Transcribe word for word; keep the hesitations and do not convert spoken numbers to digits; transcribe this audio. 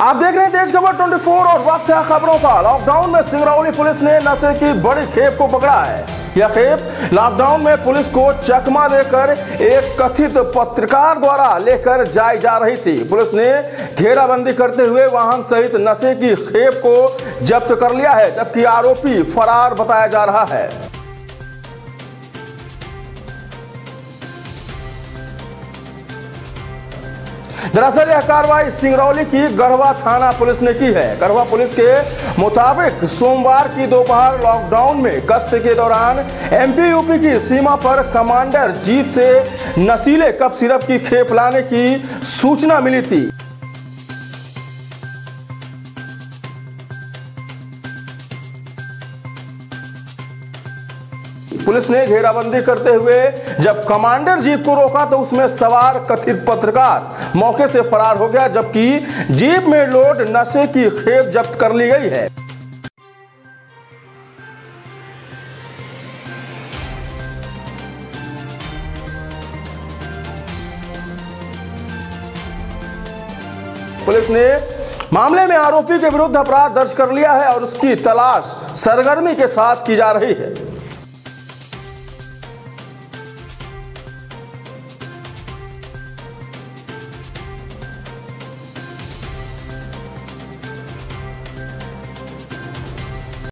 आप देख रहे हैं तेज़ खबर चौबीस और वक्त है खबरों का। लॉकडाउन में सिंगरौली पुलिस ने नशे की बड़ी खेप को पकड़ा है। यह खेप लॉकडाउन में पुलिस को चकमा देकर एक कथित पत्रकार द्वारा लेकर जाई जा रही थी। पुलिस ने घेराबंदी करते हुए वाहन सहित नशे की खेप को जब्त कर लिया है, जबकि आरोपी फरार बताया जा रहा है। दरअसल यह कार्रवाई सिंगरौली की गढ़वा थाना पुलिस ने की है। गढ़वा पुलिस के मुताबिक सोमवार की दोपहर लॉकडाउन में गश्त के दौरान एम पी यू पी की सीमा पर कमांडर जीप से नशीले कप सिरप की खेप लाने की सूचना मिली थी। पुलिस ने घेराबंदी करते हुए जब कमांडर जीप को रोका तो उसमें सवार कथित पत्रकार मौके से फरार हो गया, जबकि जीप में लोड नशे की खेप जब्त कर ली गई है। पुलिस ने मामले में आरोपी के विरुद्ध अपराध दर्ज कर लिया है और उसकी तलाश सरगर्मी के साथ की जा रही है।